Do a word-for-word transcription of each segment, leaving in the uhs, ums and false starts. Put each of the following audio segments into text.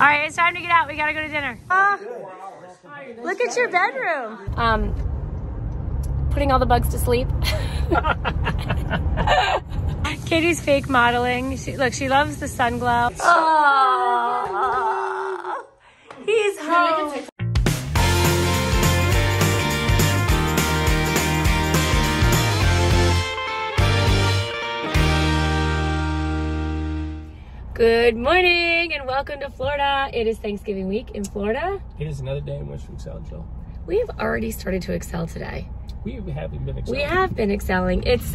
All right, it's time to get out. We gotta go to dinner. Uh, look at your bedroom. Um, putting all the bugs to sleep. Katie's fake modeling. She, look, she loves the sun glow. Oh, he's home. Good morning and welcome to Florida. It is Thanksgiving week in Florida. It is another day in which we excel, Jill. We have already started to excel today. We have been excelling. We have been excelling. It's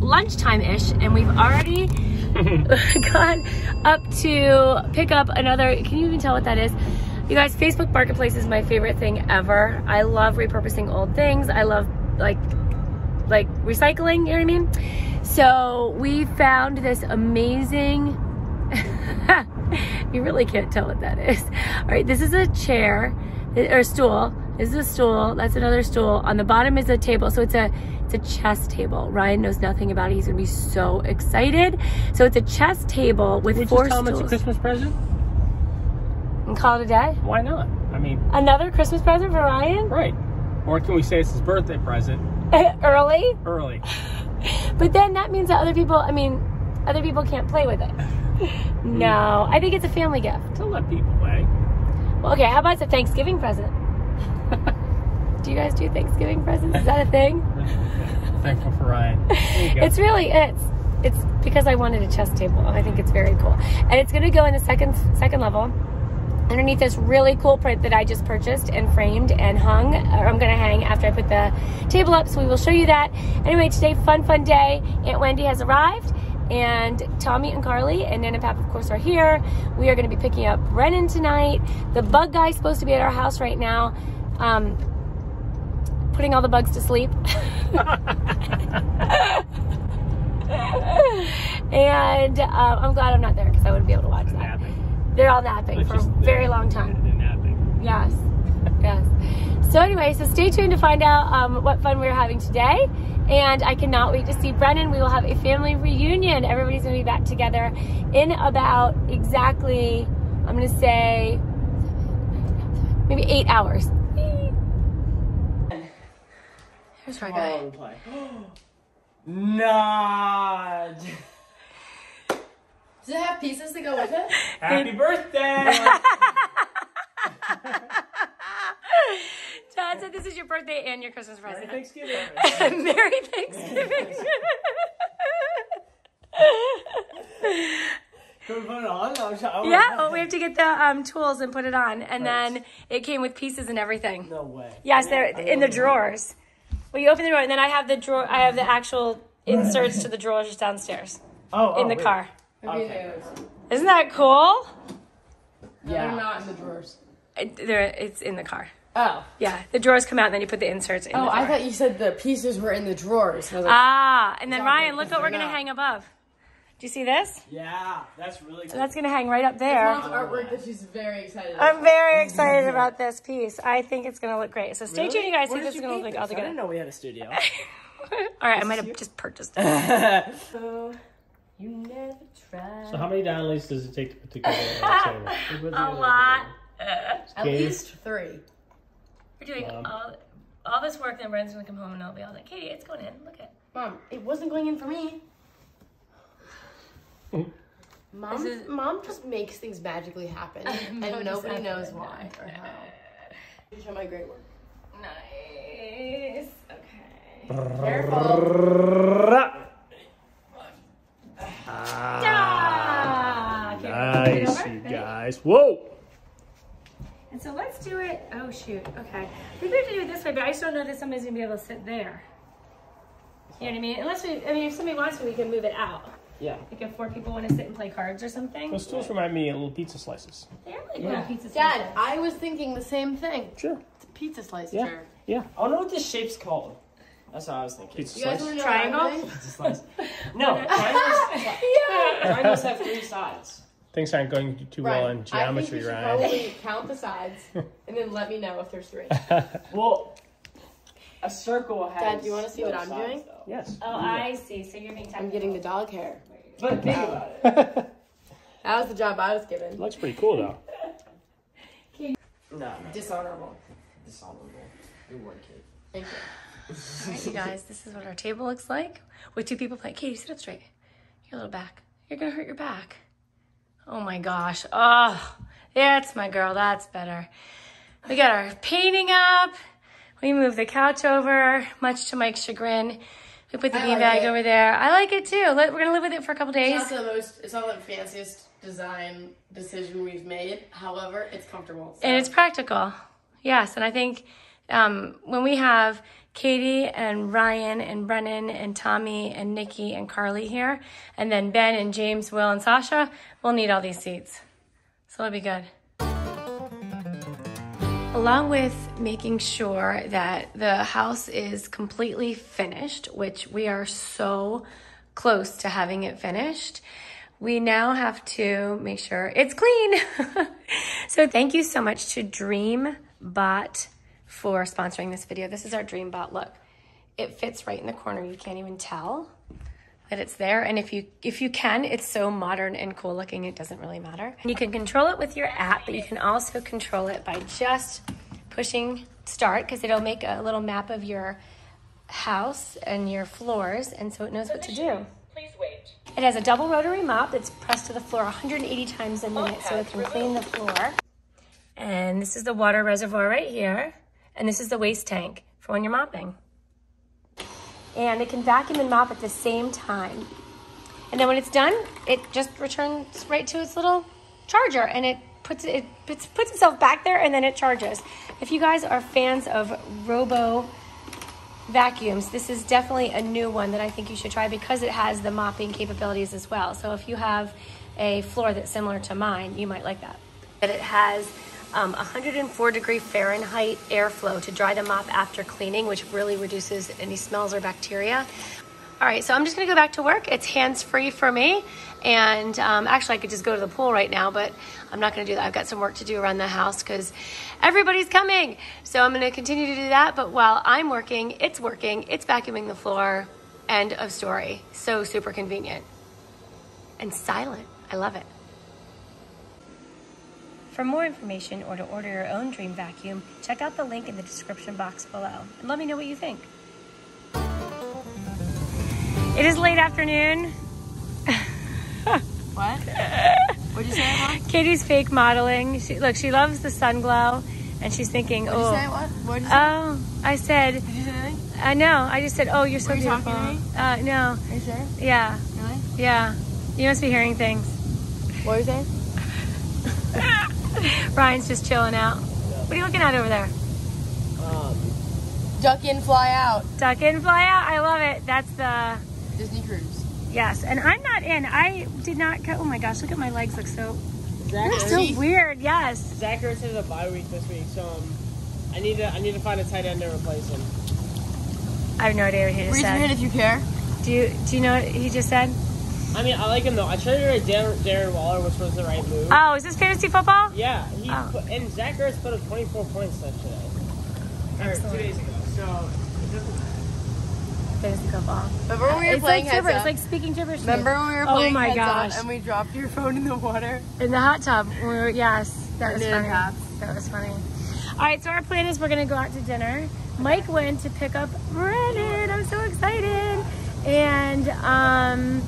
lunchtime-ish and we've already gone up to pick up another, can you even tell what that is? You guys, Facebook Marketplace is my favorite thing ever. I love repurposing old things. I love like, like recycling, you know what I mean? So we found this amazing, you really can't tell what that is. All right, this is a chair or a stool. This is a stool. That's another stool. On the bottom is a table. So it's a it's a chess table. Ryan knows nothing about it. He's gonna be so excited. So it's a chess table with we four just tell stools. Him it's a Christmas present. And call it a day. Why not? I mean, another Christmas present for Ryan. Right. Or can we say it's his birthday present? Early. Early. But then that means that other people. I mean, other people can't play with it. No, I think it's a family gift. Don't let people play. Well, okay, how about it's a Thanksgiving present? Do you guys do Thanksgiving presents? Is that a thing? Thankful for Ryan. It's really, it's it's because I wanted a chess table. I think it's very cool. And it's going to go in the second second level underneath this really cool print that I just purchased and framed and hung, or I'm going to hang after I put the table up, so we will show you that. Anyway, today, fun, fun day. Aunt Wendy has arrived. And Tommy and Carly and Nan and Pap, of course, are here. We are going to be picking up Brennan tonight. The bug guy's supposed to be at our house right now, um, putting all the bugs to sleep. And uh, I'm glad I'm not there because I wouldn't be able to watch that. Napping. They're all napping it's for a very long time. They're napping. Yes, yes. So anyway, so stay tuned to find out um, what fun we're having today. And I cannot wait to see Brennan. We will have a family reunion. Everybody's gonna be back together in about exactly, I'm gonna say, maybe eight hours. Here's our guy. Nod. Does it have pieces to go with it? Happy birthday! Todd said this is your birthday and your Christmas present. Merry Thanksgiving. Merry Thanksgiving. Can we put it on? Yeah, well, we have to get the um, tools and put it on. And nice. Then it came with pieces and everything. No way. Yes, they're in the drawers. Well, you open the drawer and then I have the drawer. I have the actual inserts to the drawers just downstairs. Oh, in oh, the wait. Car. Okay. Isn't that cool? No, yeah. They're not in the drawers. It, it's in the car. Oh. Yeah, the drawers come out and then you put the inserts in. Oh, the I thought you said the pieces were in the drawers. So like, ah, and then exactly. Ryan, look what we're going to hang above. Do you see this? Yeah, that's really cool. That's going to hang right up there. It's artwork that she's very excited about. I'm very excited about this piece. I think it's going to look great. So stay really? tuned, you guys. See if this is going to look like all together. I didn't know we had a studio. All right, I might have just purchased it. So, you never tried. So how many Donnellys does it take to put together a table? A lot. At least three. We're doing Mom. all all this work, then Brennan's gonna come home and I'll be all like, Katie, it's going in. Look at Mom, it wasn't going in for me. Mm. Mom, is, Mom just makes things magically happen, and nobody knows why or how. You show my great work. Nice. Okay. Careful. Ah, nice, you guys. Whoa. And so let's do it, oh shoot, okay. We could do it this way, but I just don't know that somebody's gonna be able to sit there. You know what I mean? Unless we, I mean, if somebody wants to, we can move it out. Yeah. Like if four people wanna sit and play cards or something. Those tools remind me of little pizza slices. They are like yeah. little pizza slices. Dad, I was thinking the same thing. Sure. It's a pizza slice yeah. chair. Yeah. I don't know what this shape's called. That's what I was thinking. Pizza you guys slice? Triangle? Pizza slice. No, triangles, yeah. triangles have three sides. Things aren't going too Ryan, well in geometry, Ryan. I think you should probably count the sides and then let me know if there's three. Well, a circle has. Dad, do you want to see what I'm sides, doing? Though. Yes. Oh, yeah. I see. So you're being technical. I'm getting the dog hair. But think about it. That was the job I was given. It looks pretty cool, though. No. Dishonorable. Dishonorable. You were kid. Thank you. All right, you guys, this is what our table looks like with two people playing. Katie, sit up straight. Your little back. You're going to hurt your back. Oh my gosh. Oh, that's my girl. That's better. We got our painting up. We moved the couch over, much to Mike's chagrin. We put the beanbag like over there. I like it too. We're going to live with it for a couple days. It's not the most, it's not the fanciest design decision we've made. However, it's comfortable. So. And it's practical. Yes. And I think um, when we have Katie and Ryan and Brennan and Tommy and Nikki and Carly here, and then Ben and James, Will and Sasha, we'll need all these seats. So it'll be good. Along with making sure that the house is completely finished, which we are so close to having it finished, we now have to make sure it's clean. So thank you so much to Dreame for sponsoring this video. This is our Dreame look. It fits right in the corner. You can't even tell that it's there. And if you if you can, it's so modern and cool looking, it doesn't really matter. And you can control it with your app, but you can also control it by just pushing start, because it'll make a little map of your house and your floors, and so it knows what to do. Please wait. It has a double rotary mop that's pressed to the floor one hundred eighty times a minute, so it can clean the floor. And this is the water reservoir right here. And this is the waste tank for when you're mopping. And it can vacuum and mop at the same time. And then when it's done, it just returns right to its little charger, and it puts it, it puts itself back there, and then it charges. If you guys are fans of robo vacuums, this is definitely a new one that I think you should try, because it has the mopping capabilities as well. So if you have a floor that's similar to mine, you might like that. But it has Um, one hundred four degree Fahrenheit airflow to dry them up after cleaning, which really reduces any smells or bacteria. All right, so I'm just gonna go back to work. It's hands-free for me. And um, actually I could just go to the pool right now, but I'm not gonna do that. I've got some work to do around the house because everybody's coming. So I'm gonna continue to do that. But while I'm working, it's working, it's vacuuming the floor. End of story. So super convenient. And silent, I love it. For more information or to order your own Dreame vacuum, check out the link in the description box below. And let me know what you think. It is late afternoon. What? What'd you say it was? Katie's fake modeling. She, look, she loves the sun glow, and she's thinking, oh. What'd you say it was? What'd you say? Oh, I said. Did you say anything? I uh, know. I just said, oh, you're so Were beautiful. Are you talking to me? Uh, no. Are you sure? Yeah. Really? Yeah. You must be hearing things. What were you saying? Ryan's just chilling out. What are you looking at over there? Um, duck in, fly out. Duck in, fly out. I love it. That's the Disney cruise. Yes, and I'm not in. I did not cut. Oh my gosh, look at my legs. Look so. Zach so weird. Yes. Zach Harris has a bye week this week, so um, I need to. I need to find a tight end to replace him. I have no idea what he just Reach said. Reach it if you care. Do you Do you know what he just said? I mean, I like him, though. I traded Darren, Darren Waller, which was the right move. Oh, is this fantasy football? Yeah. He oh. put, and Zach Harris put up twenty-four points today. Excellent. Or two days ago. So, it doesn't matter. Fantasy football. Remember when we were it's playing like heads up? It's like speaking gibberish. Remember when we were playing oh my heads gosh. up and we dropped your phone in the water? In the hot tub. We were, yes. That was funny. That was funny. All right, so our plan is we're going to go out to dinner. Mike went to pick up Brennan. I'm so excited. And, um...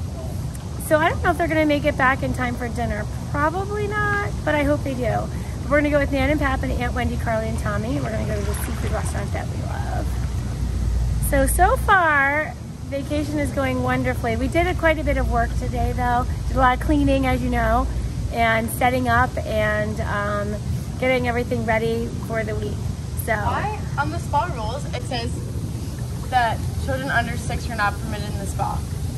so I don't know if they're gonna make it back in time for dinner. Probably not, but I hope they do. We're gonna go with Nan and Pap and Aunt Wendy, Carly, and Tommy. We're gonna go to the seafood restaurant that we love. So, so far, vacation is going wonderfully. We did a, quite a bit of work today though. Did a lot of cleaning, as you know, and setting up and um, getting everything ready for the week, so. I, on the spa rules, it says that children under six are not permitted in the spa.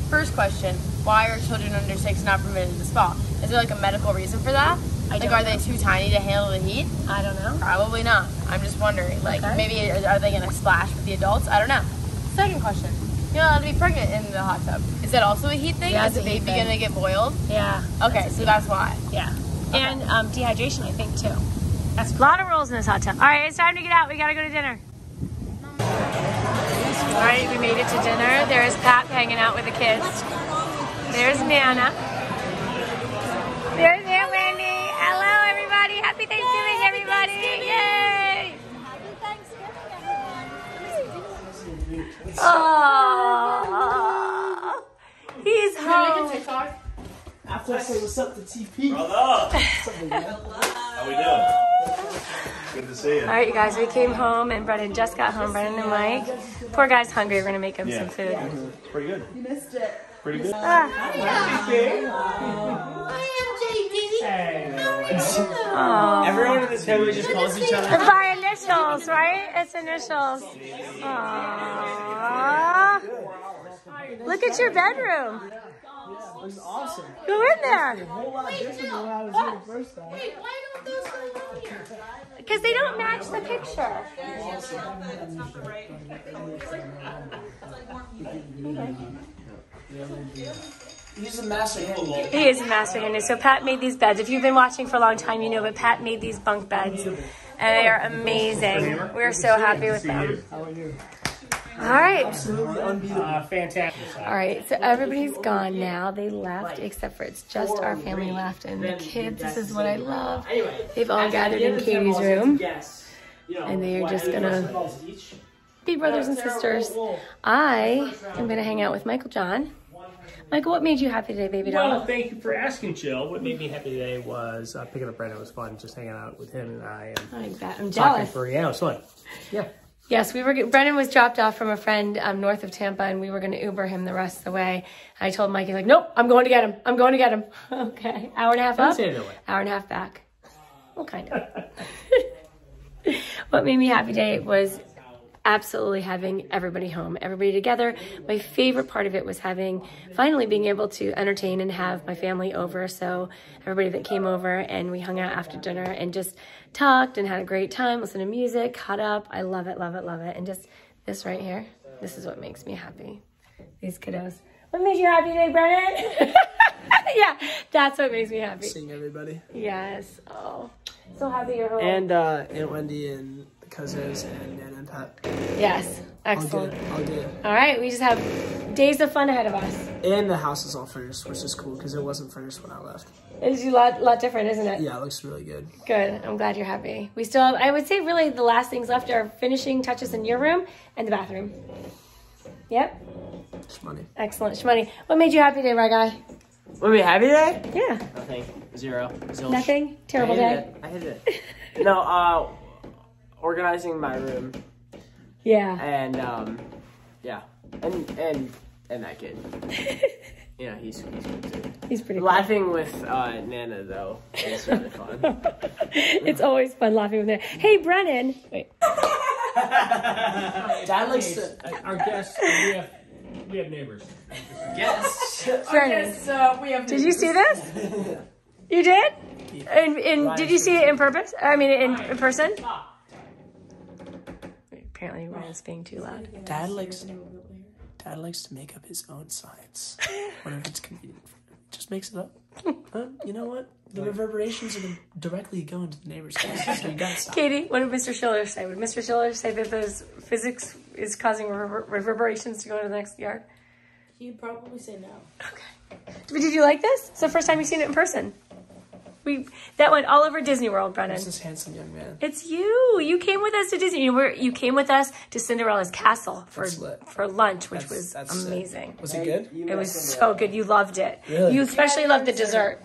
First question, why are children under six not permitted in the spa? Is there like a medical reason for that? I like, are know. they too tiny to handle the heat? I don't know. Probably not. I'm just wondering. Like, okay. maybe are they gonna splash with the adults? I don't know. Second question, you're not allowed to be pregnant in the hot tub. Is that also a heat thing? Yeah, is the baby thing. gonna get boiled? Yeah. Okay, that's so that's why. Yeah. Okay. And um, dehydration, I think, too. That's a lot of rules in this hot tub. All right, it's time to get out. We gotta go to dinner. All right, we made it to dinner. There's Pat hanging out with the kids. There's Nana. There's Aunt Wendy. Hello, everybody. Happy Thanksgiving, everybody. Yay. kids. Oh, he's home. Can I make a TikTok? After I say what's up to T P. Brother. How we doing? Good to see you. All right, you guys, we came home and Brennan just got home. Brennan and Mike. Poor guy's hungry. We're going to make him yeah. some food. Yeah. It's pretty good. You missed it. Pretty good. Ah. Oh. Everyone in this family just calls each other. It's by initials, right? It's initials. Aww. Look at your bedroom. Yeah, it was awesome. Go in there. Because they don't match the picture. He's a master handy. He is a master handy. So Pat made these beds. If you've been watching for a long time, you know, but Pat made these bunk beds. And they are amazing. We're so happy with them. How are you? All right. Absolutely unbeatable. Uh, fantastic. All right, so everybody's gone now. They left, except for it's just our family left and the kids. This is what I love. They've all gathered in Katie's room, and they are just gonna be brothers and sisters. I am gonna hang out with Michael John. Michael, what made you happy today, baby doll? Well, thank you for asking, Jill. What made me happy today was uh, picking up Brennan. It was fun just hanging out with him, and I am. I bet. I'm jealous. For, yeah, it was fun. Yeah. Yes, we were. Brennan was dropped off from a friend um, north of Tampa, and we were going to Uber him the rest of the way. I told Mike, he's like, "Nope, I'm going to get him. I'm going to get him." Okay, hour and a half up, hour and a half back. Well, kind of. What made me happy today was absolutely having everybody home, everybody together. My favorite part of it was having, finally being able to entertain and have my family over. So everybody that came over, and we hung out after dinner and just talked and had a great time, listened to music, caught up. I love it, love it, love it. And just this right here, this is what makes me happy. These kiddos. What made you happy today, Brennan? Yeah, that's what makes me happy. Seeing everybody. Yes. Oh, so happy you're home. And uh, Aunt Wendy and cousins and Nana and Pat. Yes, excellent. I'll do it. All right, we just have days of fun ahead of us. And the house is all furnished, which is cool because it wasn't furnished when I left. It's a lot, lot different, isn't it? Yeah, it looks really good. Good. I'm glad you're happy. We still have, I would say really the last things left are finishing touches in your room and the bathroom. Yep. Shmoney. Excellent. Shmoney. What made you happy today, my guy? What made me happy today? Yeah. Nothing. Zero. Zilch. Nothing? Terrible I day? It. I hate it. No, uh... organizing my room. Yeah. And um yeah. And and and that kid. Yeah, he's he's good too. He's pretty laughing cool. with uh Nana though. It's really fun. It's always fun laughing with Nana. Hey Brennan. Wait. Dad likes to, our guests we have we have neighbors. Yes. Brennan. Uh, we have neighbors. Did you see this? You did? Yeah. And and did you see it in purpose? I mean in, in person? Apparently, Ryan's being too loud. Dad likes, Dad likes to make up his own science whenever it's convenient. Just makes it up. Huh? You know what? The reverberations are directly going to the neighbors' houses, so you gotta stop. Katie, what did Mister Schiller say? Would Mister Schiller say that those physics is causing rever reverberations to go into the next yard? He'd probably say no. Okay. But did you like this? It's the first time you've seen it in person. We, that went all over Disney World, Brennan. This is handsome young man. It's you. You came with us to Disney. You were you came with us to Cinderella's castle for for lunch, which that's, was that's amazing. It. Was it good? You, you it was so good. You loved it. Really? You especially yeah, loved the dessert.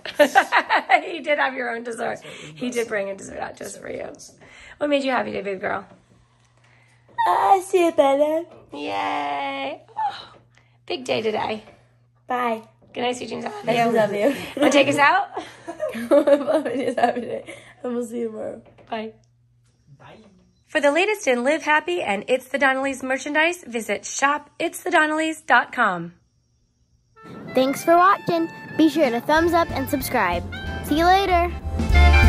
You did have your own dessert. He did bring a dessert out just for you. What made you happy today, baby girl? I see it, Brennan. Yay! Oh, big day today. Bye. Good night, Eugene. I love you. Want to take us out? And we'll see you tomorrow. Bye. Bye. For the latest in Live Happy and It's the Donnellys merchandise, visit shop its the donnellys dot com. Thanks for watching. Be sure to thumbs up and subscribe. See you later.